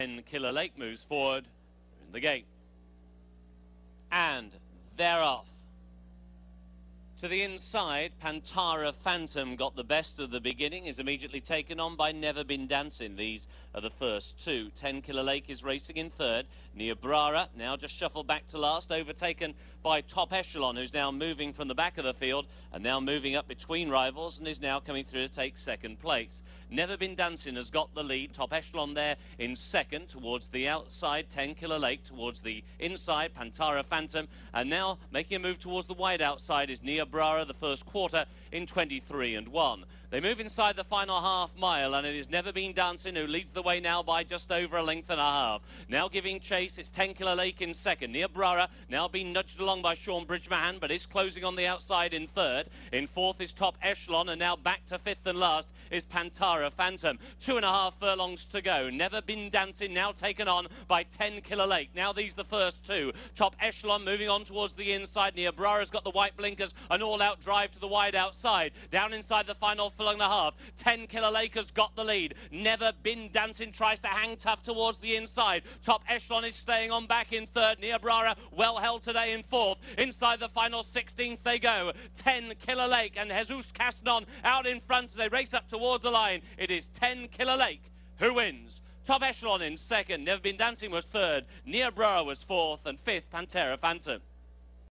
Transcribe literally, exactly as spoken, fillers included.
Tenkiller Lake moves forward in the gate. And they're off. To the inside, Pantara Phantom got the best of the beginning, is immediately taken on by Neverbeendancin'. These are the first two. Tenkiller Lake is racing in third. Niobrara now just shuffled back to last, overtaken by Top Echelon, who's now moving from the back of the field and now moving up between rivals and is now coming through to take second place. Neverbeendancin' has got the lead. Top Echelon there in second, towards the outside. Tenkiller Lake towards the inside. Pantara Phantom, and now making a move towards the wide outside is Niobrara. Niobrara, the first quarter in twenty-three and one. They move inside the final half mile, and it is Neverbeendancin' who leads the way now by just over a length and a half. Now giving chase, it's Tenkiller Lake in second. Niobrara now being nudged along by Shaun Bridgmohan, but is closing on the outside in third. In fourth is Top Echelon, and now back to fifth and last is Pantara Phantom. Two and a half furlongs to go. Neverbeendancin' now taken on by Tenkiller Lake. Now these the first two. Top Echelon moving on towards the inside. Niobrara's got the white blinkers. An all-out drive to the wide outside. Down inside the final furlong and a half. Tenkiller Lake has got the lead. Neverbeendancin' tries to hang tough towards the inside. Top Echelon is staying on back in third. Niobrara well held today in fourth. Inside the final sixteenth they go. Tenkiller Lake and Jesus Castanon out in front as they race up towards the line. It is Tenkiller Lake who wins. Top Echelon in second. Neverbeendancin' was third. Niobrara was fourth and fifth. Pantara Phantom.